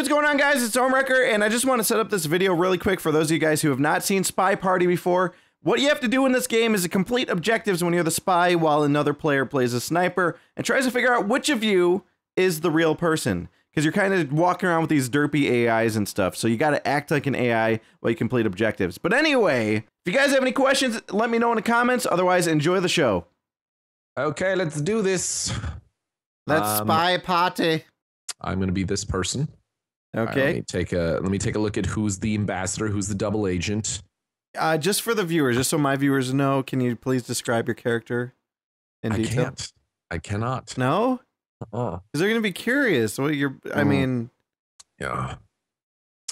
what's going on, guys? It's Homewrecker, and I just want to set up this video really quick for those of you guys who have not seen Spy Party before. What you have to do in this game is to complete objectives when you're the spy while another player plays a sniper and tries to figure out which of you is the real person, because you're kind of walking around with these derpy AIs and stuff, so you got to act like an AI while you complete objectives. But anyway, if you guys have any questions, let me know in the comments. Otherwise, enjoy the show. Okay, let's do this. Let's Spy Party. I'm gonna be this person. Okay. Let me take a look at who's the ambassador, who's the double agent. Just for the viewers, just so my viewers know, can you please describe your character in detail? I cannot. No? Uh-uh. Because they're gonna be curious. What you're I mean. Yeah.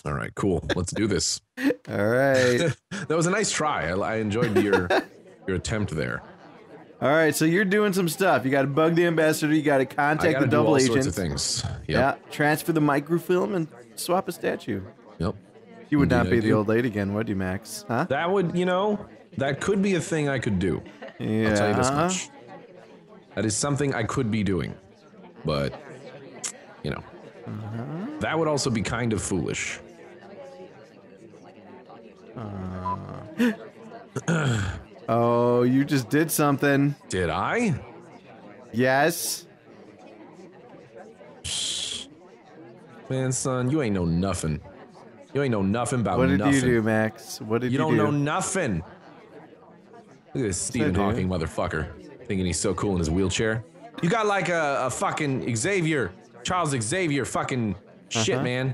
All right, cool. Let's do this. All right. That was a nice try. I enjoyed your attempt there. All right, so you're doing some stuff. You got to bug the ambassador. You got to contact the double agent. I got to do all sorts of things. Yep. Yeah, transfer the microfilm and swap a statue. Yep. You would not be the old lady again, would you, Max? Huh? That would, you know, that could be a thing I could do. Yeah. I'll tell you this much. That is something I could be doing, but you know, that would also be kind of foolish. Oh, you just did something. Did I? Yes. Man, son, you ain't know nothing. You ain't know nothing about nothing. What did you do, Max? What did you do? You don't know nothing. Look at this Stephen Hawking motherfucker. Thinking he's so cool in his wheelchair. You got like a fucking Xavier, Charles Xavier fucking shit, man.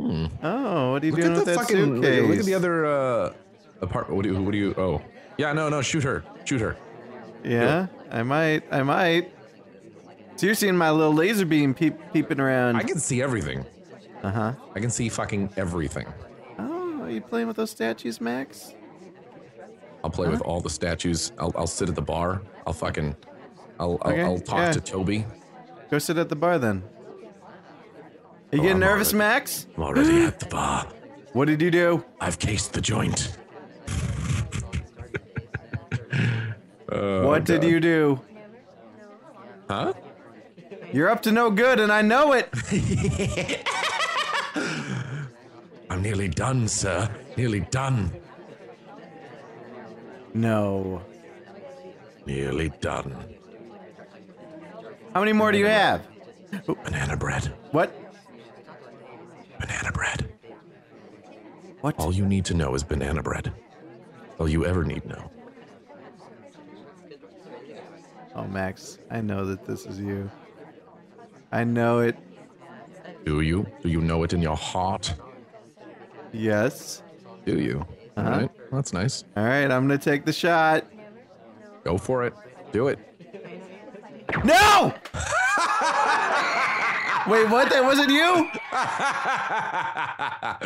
Hmm. Oh, what are you doing with that suitcase? Look at the other apartment. What do you? Oh, yeah. No. Shoot her. Yeah, I might. So you're seeing my little laser beam peeping around. I can see everything. I can see fucking everything. Oh, are you playing with those statues, Max? I'll play with all the statues. I'll sit at the bar. I'll talk to Toby. Go sit at the bar then. You getting nervous, Max? I'm already at the bar. What did you do? I've cased the joint. What did you do? Huh? You're up to no good, and I know it. I'm nearly done, sir. Nearly done. No. Nearly done. How many more do you have? Banana bread. What? Banana bread. What? All you need to know is banana bread. All you ever need know. Oh, Max, I know that this is you. I know it. Do you? Do you know it in your heart? Yes. Do you? All right. Well, that's nice. All right, I'm gonna take the shot. Go for it. Do it. No! Wait, what? That wasn't you?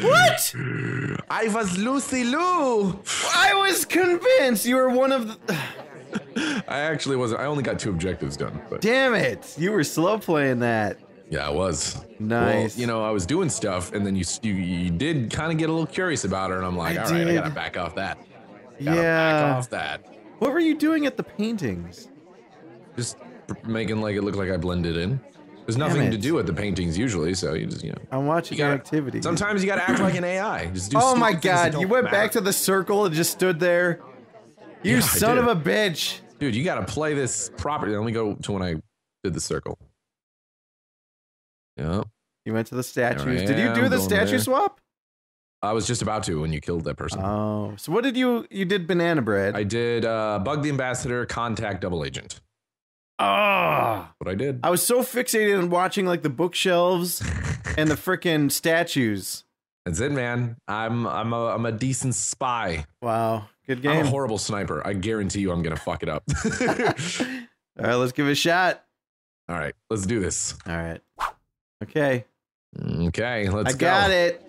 What? I was Lucy Liu. I was convinced you were one of the... I actually wasn't. I only got 2 objectives done. But... Damn it. You were slow playing that. Yeah, I was. Nice. Well, you know, I was doing stuff, and then you did kind of get a little curious about her, and I'm like, all right, I gotta back off that. Back off that. What were you doing at the paintings? Just making like it look like I blended in. There's nothing to do at the paintings usually, so you just, you know. I'm watching your activity. Sometimes you gotta act like an AI. Just do oh my god, you went back to the circle and just stood there. You son of a bitch. Dude, you gotta play this properly. Let me go to when I did the circle. Yep. You went to the statues. Did you do the statue swap? I was just about to when you killed that person. Oh, so what did you did banana bread. I did bug the ambassador, contact double agent. Ah, what I did. I was so fixated on watching like the bookshelves and the frickin' statues. That's it, man. I'm a decent spy. Wow, good game. I'm a horrible sniper. I guarantee you, I'm gonna fuck it up. All right, let's give it a shot. All right, let's do this. All right. Okay, let's go. I got it.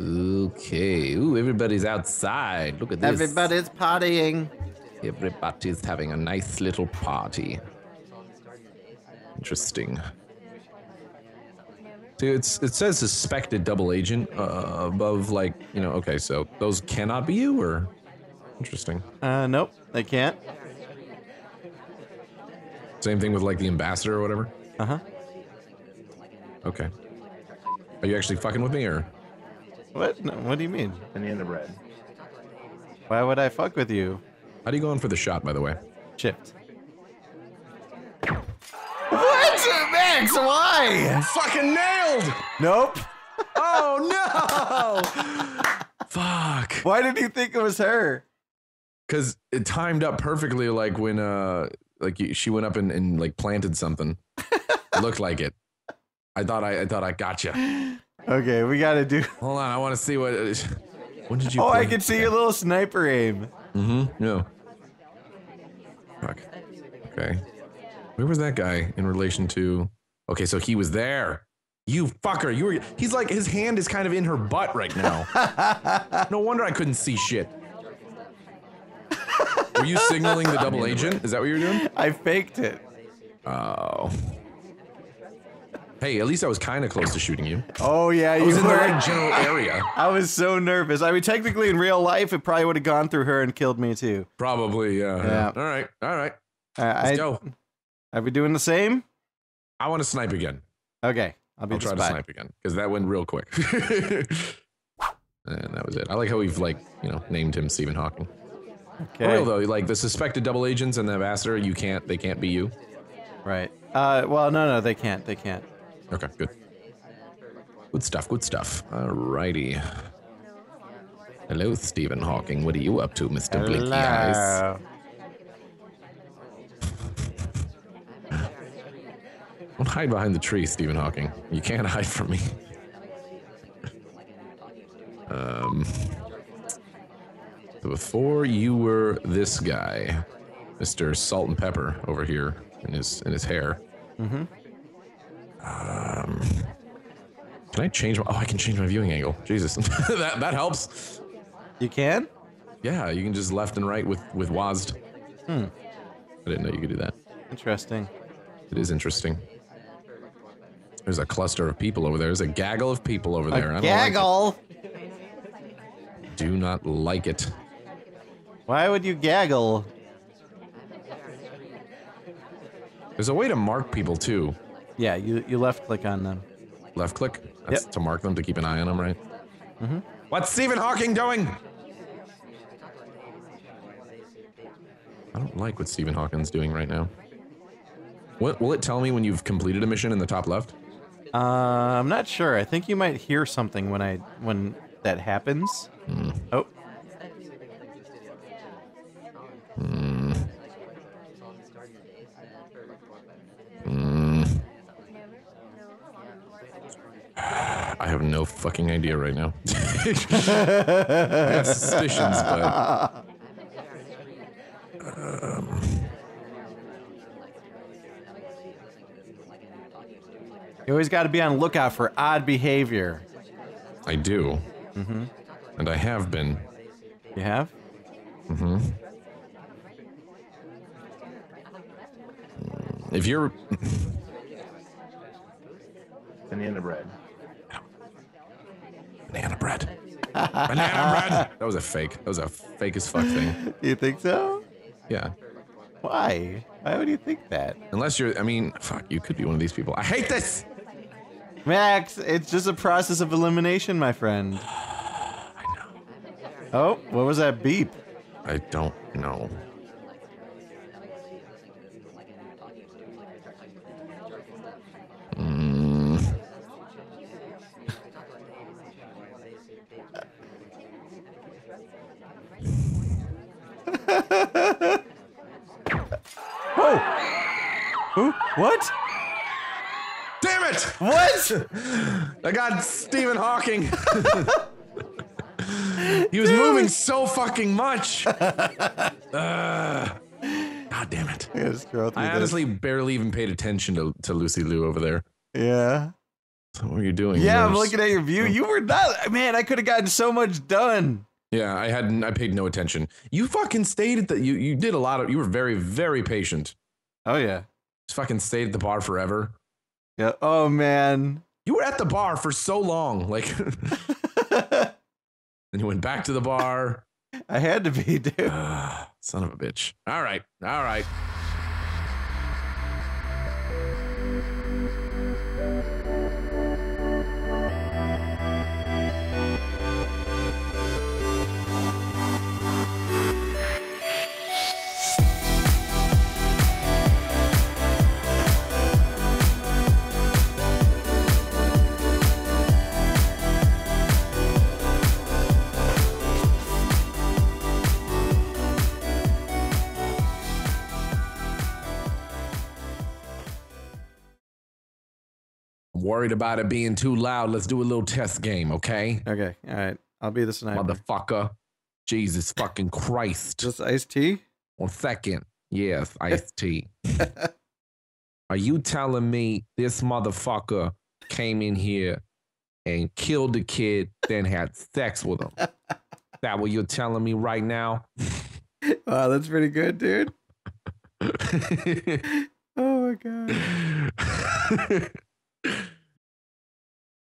Okay. Ooh, everybody's outside. Look at this. Everybody's partying. Everybody's having a nice little party. Interesting. Dude, it says suspected double agent above, like, you know, okay, so those cannot be you, or? Interesting. Nope, they can't. Same thing with like the ambassador or whatever? Uh-huh. Okay. Are you actually fucking with me or? What? No, what do you mean? And the underbred. Why would I fuck with you? How do you go in for the shot, by the way? Shift. What? Max, why? Fucking nailed! Nope. Oh, no! Fuck. Why did you think it was her? Because it timed up perfectly, like when she went up and like planted something. It looked like it. I thought I gotcha. Okay, we gotta do. Hold on, I want to see what. When did you? Oh, I can see your little sniper aim. Mm-hmm. No. Fuck. Okay. Where was that guy in relation to? Okay, so he was there. You fucker, you were. He's like, his hand is kind of in her butt right now. No wonder I couldn't see shit. Were you signaling the double agent? Is that what you were doing? I faked it. Oh. Hey, at least I was kind of close to shooting you. Oh yeah, you were. I was in the right general area. I was so nervous. I mean, technically in real life, it probably would have gone through her and killed me too. Probably, yeah. Yeah. All right, all right. Let's go. Are we doing the same? I want to snipe again. Okay. I'll try to snipe again, because that went real quick. And that was it. I like how we've, like, you know, named him Stephen Hawking. Okay. For real though, like the suspected double agents and the ambassador, you can't, they can't be you. Right. Well, no, they can't, Okay, good. Good stuff, good stuff. Alrighty. Hello, Stephen Hawking. What are you up to, Mr. Blinky Eyes? Don't hide behind the tree, Stephen Hawking. You can't hide from me. Before you were this guy, Mr. Salt and Pepper over here in his hair. Mm-hmm. Can I change my? Oh, I can change my viewing angle. Jesus, that helps. You can? Yeah, you can just left and right with WASD. Hmm. I didn't know you could do that. Interesting. It is interesting. There's a cluster of people over there. There's a gaggle of people over there. I don't like it. Do not like it. Why would you gaggle? There's a way to mark people too. Yeah, you left click on them. Left click? That's to mark them, to keep an eye on them, right? Mm-hmm. What's Stephen Hawking doing? I don't like what Stephen Hawking's doing right now. What will it tell me when you've completed a mission in the top left? I'm not sure. I think you might hear something when that happens. Mm. Oh. Mm. Mm. I have no fucking idea right now. I have suspicions, but. You always got to be on lookout for odd behavior. I do. Mm-hmm. And I have been. You have? Mm-hmm. If you're... Banana bread. Banana bread. Banana bread! That was a fake. That was a fake as fuck thing. You think so? Yeah. Why? Why would you think that? Unless you're... I mean, fuck, you could be one of these people. I hate this! Max, it's just a process of elimination, my friend. I know. Oh, what was that beep? I don't know. Mm. Whoa! Who? What? Damn it! What? I got Stephen Hawking. He was moving so fucking much. God damn it. I honestly barely even paid attention to Lucy Liu over there. Yeah. So what were you doing? Yeah, I'm looking at your view. You were not, man, I could have gotten so much done. Yeah, I paid no attention. You fucking stayed at the, you did a lot of, you were very, very patient. Oh yeah. Just fucking stayed at the bar forever. Yeah. Oh man. You were at the bar for so long. Like, then you went back to the bar. I had to be, dude. Son of a bitch. All right. All right. Worried about it being too loud. Let's do a little test game, okay? Okay, all right. I'll be the sniper. Motherfucker. Jesus fucking Christ. Just Iced Tea? 1 second. Yes, Iced Tea. Are you telling me this motherfucker came in here and killed the kid, then had sex with him? That what you're telling me right now? Wow, that's pretty good, dude. Oh, my God.